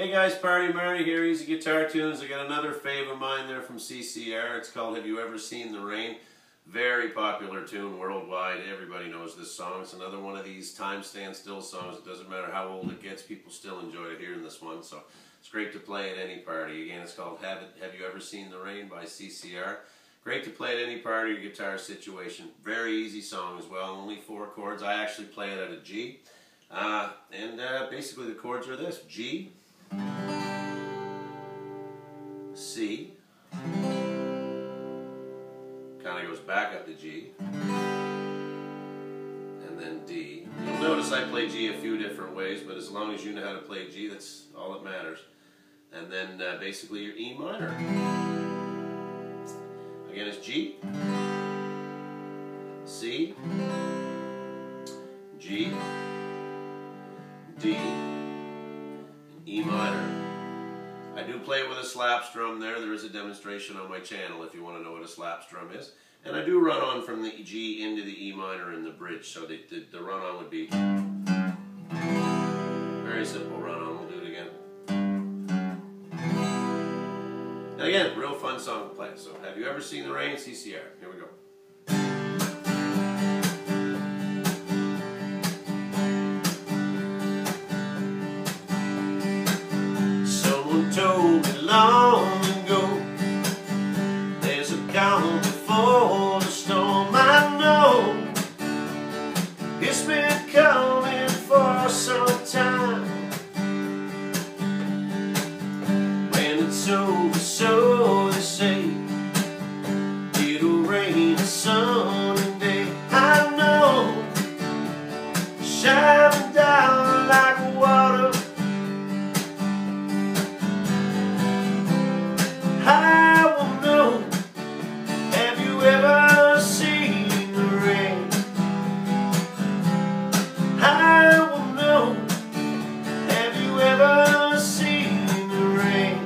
Hey guys, Party Marty here, Easy Guitar Tunes. I got another fave of mine there from CCR. It's called Have You Ever Seen The Rain? Very popular tune worldwide. Everybody knows this song. It's another one of these time stand still songs. It doesn't matter how old it gets, people still enjoy hearing this one. So it's great to play at any party. Again, it's called Have You Ever Seen The Rain by CCR. Great to play at any party or guitar situation. Very easy song as well, only 4 chords. I actually play it at a G. Basically the chords are this: G, C, kind of goes back up to G, and then D. You'll notice I play G a few different ways, but as long as you know how to play G, that's all that matters. And then basically your E minor. Again, it's G, C, G, D, and E minor. I do play with a slap strum there. There is a demonstration on my channel if you want to know what a slap strum is. And I do run on from the G into the E minor in the bridge, so the run on would be very simple run on. We'll do it again. And again, real fun song to play. So Have You Ever Seen The Rain? CCR. Here we go. Told me long ago, there's a calm before the storm. I know it's been coming for some time. When it's over, so they say, it'll rain a Sunday. I know, shining down like water. I will know, have you ever seen the rain? I will know, have you ever seen the rain?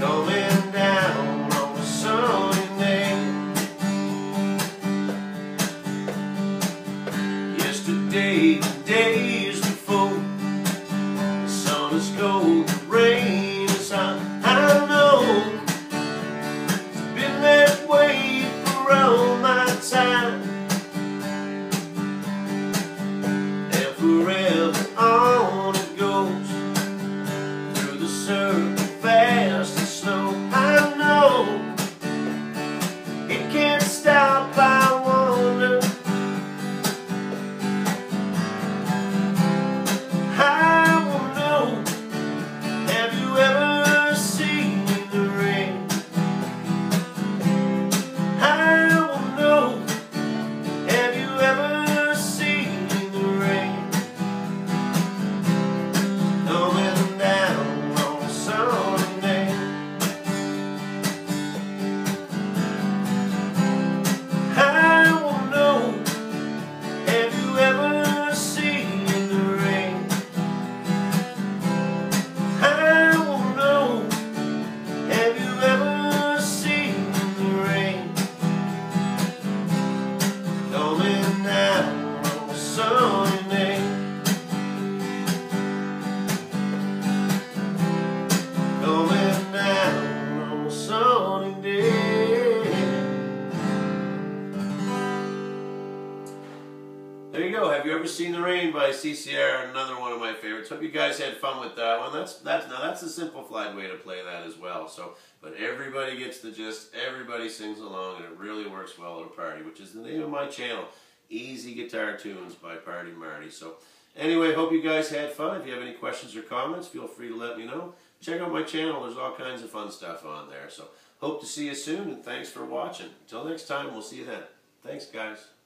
Coming down on a sunny day. Yesterday, the days before, the sun is cold, the rain. I know it's been that way for all my time, and forever on it goes, through the surf, fast and slow. I know it can't stop, I wonder. I will know, have you ever There you go. Have You Ever Seen The Rain by CCR, another one of my favorites. Hope you guys had fun with that one. Now that's a simplified way to play that as well. So, but everybody gets the gist, everybody sings along, and it really works well at a party, which is the name of my channel, Easy Guitar Tunes by Party Marty. So anyway, hope you guys had fun. If you have any questions or comments, feel free to let me know. Check out my channel. There's all kinds of fun stuff on there. So hope to see you soon, and thanks for watching. Until next time, we'll see you then. Thanks, guys.